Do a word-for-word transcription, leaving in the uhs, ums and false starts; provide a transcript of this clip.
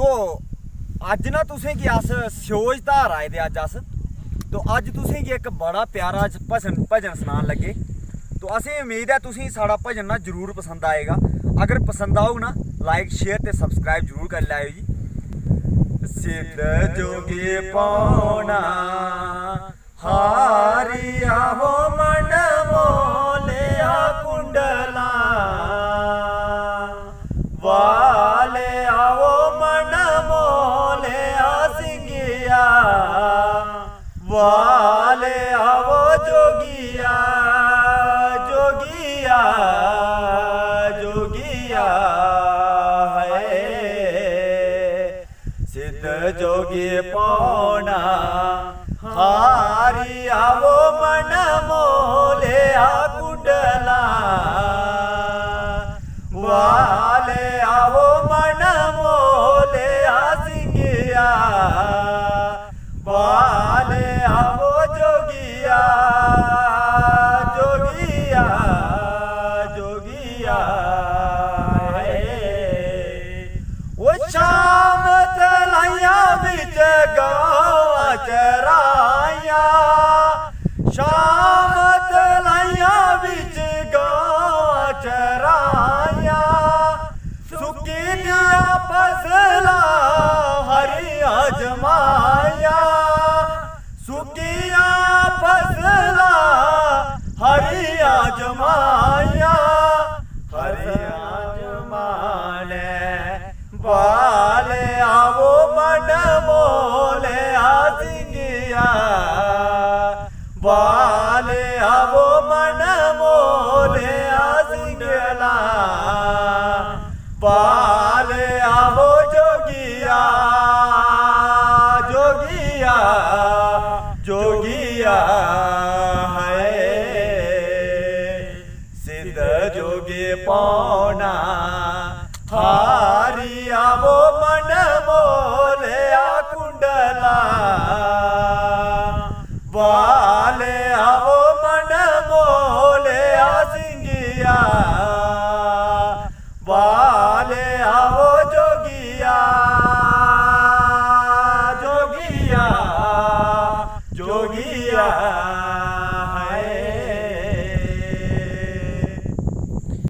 तो अज ना तुसें गी अस स्योज धार आए दे अज अस तो अज तुसें गी इक बड़ा प्यारा भजन भजन सनान लगे। तो असें उम्मीद है तुसें साढ़ा भजन ना जरूर पसंद आएगा। अगर पसंद आऊग ना लाइक शेयर ते सब्सक्राइब जरूर कर लाओ जी। सिद्ध जोगी पौना हारिया हो मन मोलिया कुंडला वाले आओ मन मोलिया सिंगिया वाले आओ जोगिया जोगिया जोगिया है सिद्ध जोगी पौना हारिया वो मन मोलिया कुंडला वाले आओ मन मोलिया सिंगिया वाले आओ जोगिया जोगिया जोगिया वो शाम तलाया बिच गाँव चराया शाम तलाया बिच गाँव चराया सुकिनिया फसला हरी आजमाया सुकिया फसला हरी आजमाया हरी आजमाने वाले आवो मन मोले आसिंगिया वाले आवो मन मोले आसिंगला वाले आवो जोगिया जोगिया जोगिया है सिद्ध जोगी पौना हारिया वो मन मोलिया कुंडला वाह।